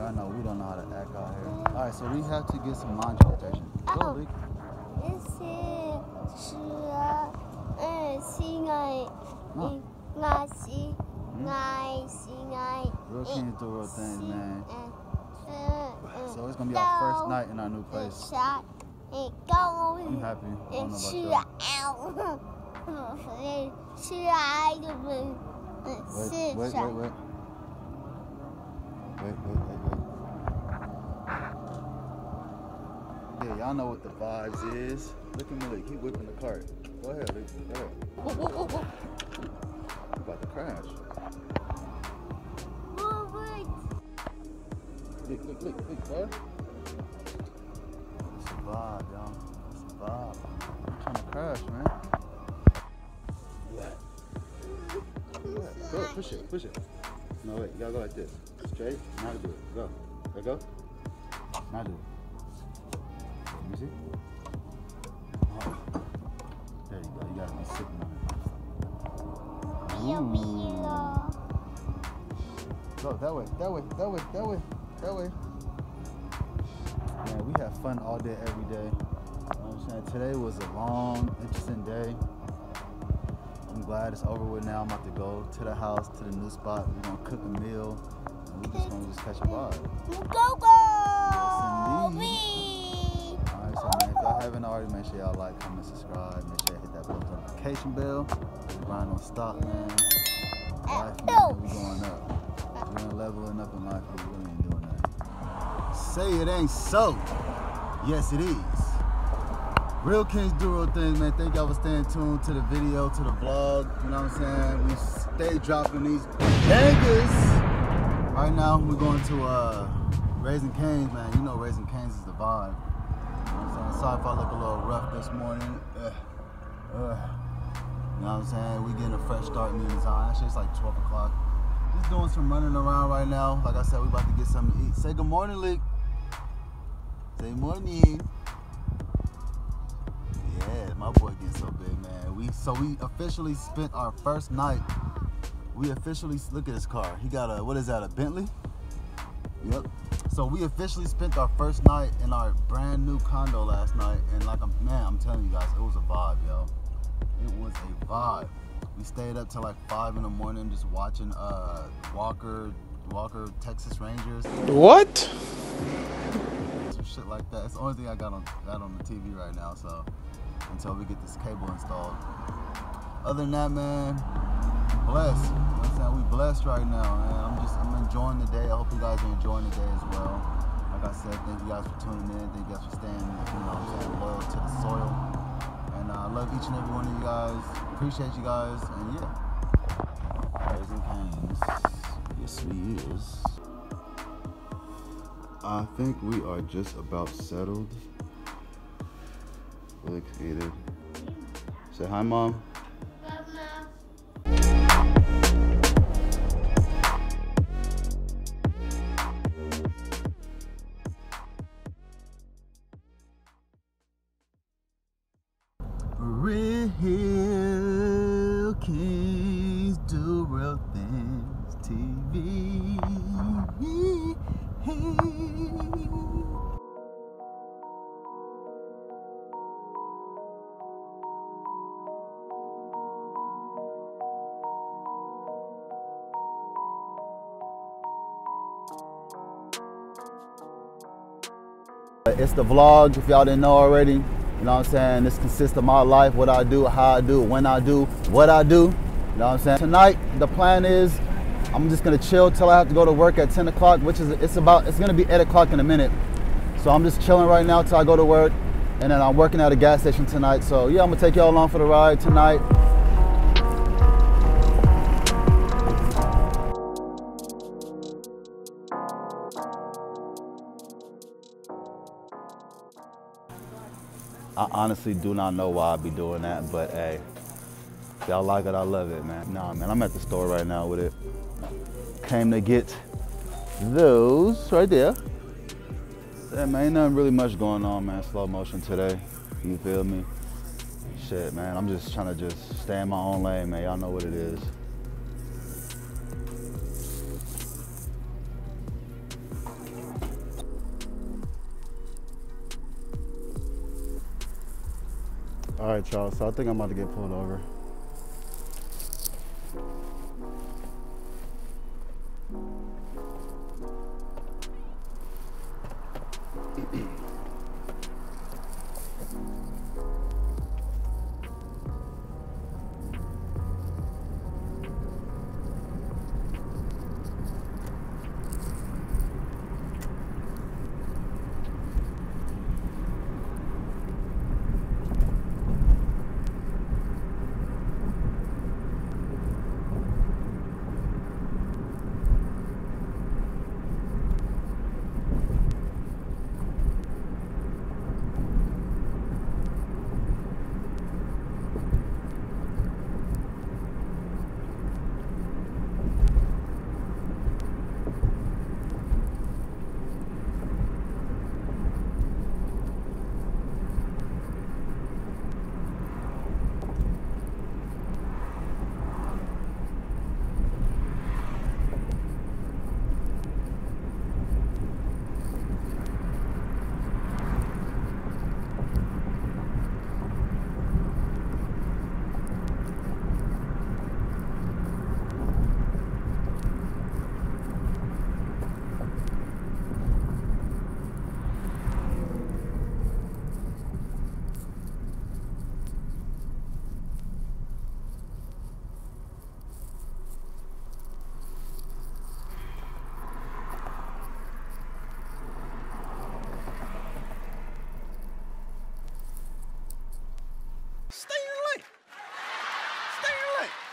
Y'all know we don't know how to act out here. All right, so we have to get some laundry protection. Go, Luke. Real change the world things, man. So it's gonna be our first night in our new place. I'm happy. I don't know about you. Wait. Yeah, y'all know what the vibes is. Look at Malik, he whipping the cart. Go ahead, Luke. Go ahead. I'm about to crash. Look, bro. It's a vibe, y'all. It's a vibe. I'm trying to crash, man. Go, push it. No, wait, you gotta go like this. Straight, now do it. Go. Go. Now do it. Let me see. Oh. There you go, you gotta be sitting on it. Go, that way. Man, we have fun all day, every day. You know what I'm saying? Today was a long, interesting day. I'm glad it's over with now. I'm about to go to the house, to the new spot. We're going to cook a meal, and we're just going to catch a vibe. Go! Yes, indeed. All right, so, man, if y'all haven't already, make sure y'all like, comment, subscribe. Make sure you hit that post notification bell. The grind don't stop, man. Life, man, we going up. We're leveling up in life, but we really ain't doing that. Say it ain't so. Yes, it is. Real Kings do real things, man. Thank y'all for staying tuned to the video, to the vlog. You know what I'm saying? We stay dropping these bangers. Right now, we're going to Raising Canes, man. You know Raising Canes is the vibe. You know what I'm saying? Sorry if I look a little rough this morning. You know what I'm saying? We getting a fresh start in the design. Actually, it's like 12 o'clock. Just doing some running around right now. Like I said, we about to get something to eat. Say good morning, Luke. Say morning. Yeah, my boy getting so big, man. We officially spent our first night. We officially, look at his car. He got a, what is that, a Bentley? Yep. So we officially spent our first night in our brand new condo last night. And like, I'm telling you guys, it was a vibe, yo. It was a vibe. We stayed up till like 5 in the morning just watching Walker Texas Rangers. What? Some shit like that. It's the only thing I got on the TV right now, so. Until we get this cable installed. Other than that, man, blessed. We blessed right now, man. I'm enjoying the day. I hope you guys are enjoying the day as well. Like I said, thank you guys for tuning in. Thank you guys for staying, loyal to the soil. And I love each and every one of you guys. Appreciate you guys. And yeah, Raising Canes. Yes, we is. I think we are just about settled. Really excited. Say hi, Mom. Love, Mom. Real Kings do real things. TV. Hey. It's the vlog, if y'all didn't know already. You know what I'm saying? This consists of my life, what I do, how I do, when I do, what I do. You know what I'm saying? Tonight, the plan is I'm just gonna chill till I have to go to work at 10 o'clock, which is, it's gonna be 8 o'clock in a minute. So I'm just chilling right now till I go to work, and then I'm working at a gas station tonight. So yeah, I'm gonna take y'all along for the ride tonight. I honestly do not know why I be doing that, but hey, if y'all like it, I love it, man. Nah, man, I'm at the store right now with it. Came to get those right there. Yeah, man, ain't nothing really much going on, man. Slow motion today, you feel me? Shit, man, I'm just trying to just stay in my own lane, man. Y'all know what it is. All right, y'all, so I think I'm about to get pulled over.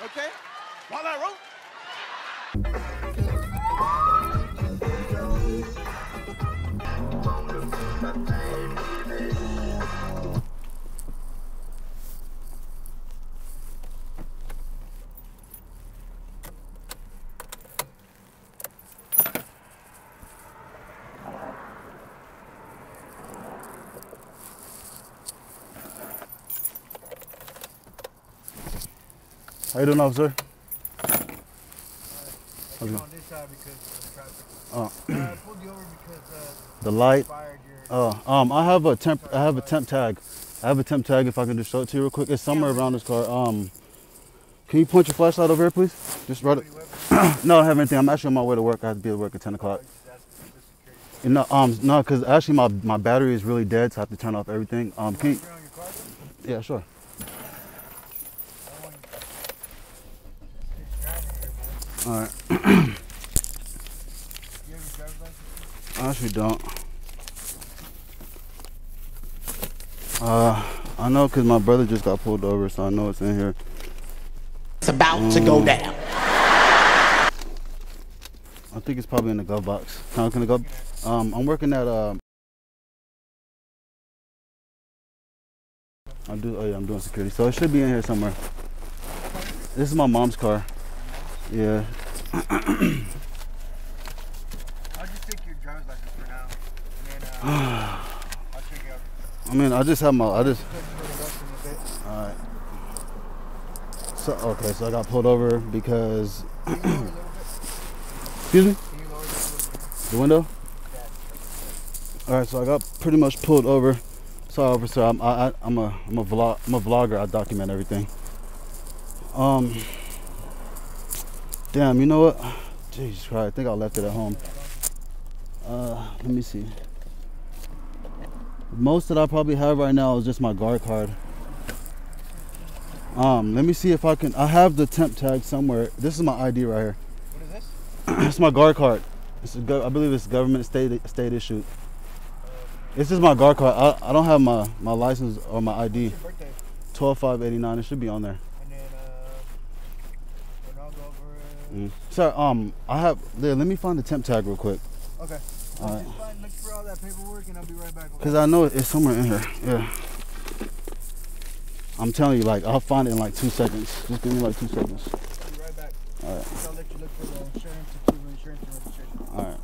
Okay, while I wrote. How you doing, officer? I'm on this side because of the traffic. I pulled you over because the light. I have a temp tag. I have a temp tag. If I can just show it to you real quick, it's somewhere around this car. Can you point your flashlight over here, please? Just right. No, I don't have anything. I'm actually on my way to work. I have to be at work at 10 o'clock. You know, no, because actually my battery is really dead, so I have to turn off everything. Can you? Yeah, sure. All right. You have your driver's license? I actually don't. I know because my brother just got pulled over, so I know it's in here. It's about to go down. I think it's probably in the glove box. Can I look in the glove? I'm working at I'm doing security, so it should be in here somewhere. This is my mom's car. Yeah. I'll just take your driver's license for now, and then I'll check it out. I mean, I just. All right. So okay, so I got pulled over because. Excuse me. Can you lower the window? All right, so I got pretty much pulled over. Sorry, officer. I'm a vlogger. I document everything. Damn, you know what? Jesus Christ, I think I left it at home. Let me see. Most that I probably have right now is just my guard card. Let me see if I can. I have the temp tag somewhere. This is my ID right here. What is this? It's my guard card. I believe it's government state issued. This is my guard card. I don't have my license or my ID. 12/5/89. It should be on there. Sir, I have. Yeah, let me find the temp tag real quick. Okay. All right. Look for all that paperwork, and I'll be right back. Cause I know it's somewhere in here. Yeah. I'm telling you, like, I'll find it in like 2 seconds. Just give me like 2 seconds. I'll be right back. All right. I'll let you look for the insurance and registration. All right.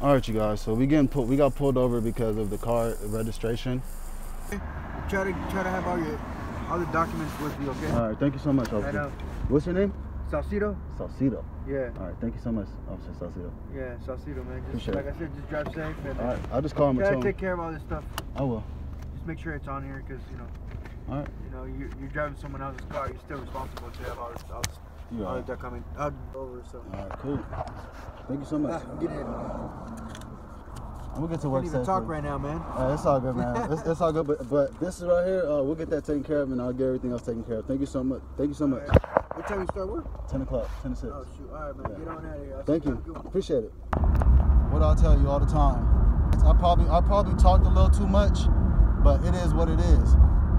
All right, you guys. So we got pulled over because of the car registration. Okay. Try to have all the documents with you, okay? All right, thank you so much, officer. What's your name? Salcido? Salcido. Yeah. All right. Thank you so much, Officer Salcido. Yeah, Salcido, man. Just, like I said, just drive safe. And, all right. I'll just call him. Gotta take care of all this stuff. I will. Just make sure it's on here, because you know. All right. You know, you're driving someone else's car. You're still responsible to have all this. All that coming over. So. All right. Cool. Thank you so much. Get in. I'm gonna get to work. Can't even talk right now, man. It's all good, man. It's all good. But this is right here. We'll get that taken care of, and I'll get everything else taken care of. Thank you so much. Thank you so much. What time you start work? 10 o'clock, 10 to 6. Oh, shoot. All right, man. Yeah. Get on out of here. Thank you. Appreciate it. What I tell you all the time, I probably talked a little too much, but it is what it is.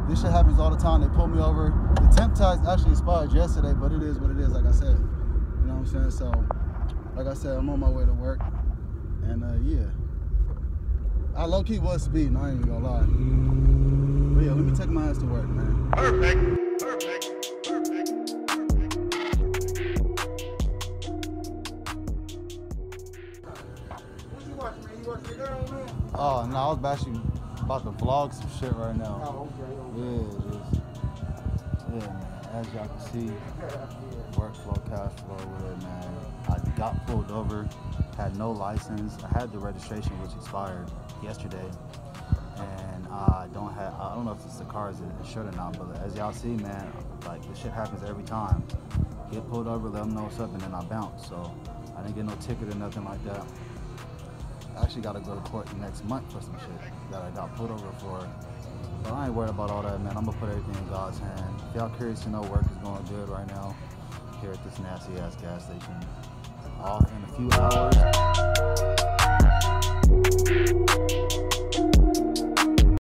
This shit happens all the time. They pull me over. The temp tags actually expired yesterday, but it is what it is, like I said. You know what I'm saying? So, like I said, I'm on my way to work. And, yeah. I low-key was speeding, I ain't even gonna lie. But yeah, let me take my ass to work, man. Perfect. Perfect. Oh, no, I was actually about to vlog some shit right now. Oh, okay, okay. Yeah, man, as y'all can see, workflow, cash flow with it, man. I got pulled over, had no license. I had the registration, which expired yesterday. And I don't know if this is the car is insured or not, but as y'all see, man, like, this shit happens every time. Get pulled over, let them know what's up, and then I bounce. So I didn't get no ticket or nothing like that. I actually got to go to court next month for some shit that I got pulled over for. But I ain't worried about all that, man. I'm going to put everything in God's hand. If y'all curious to know, work is going good right now here at this nasty-ass gas station. Off in a few hours.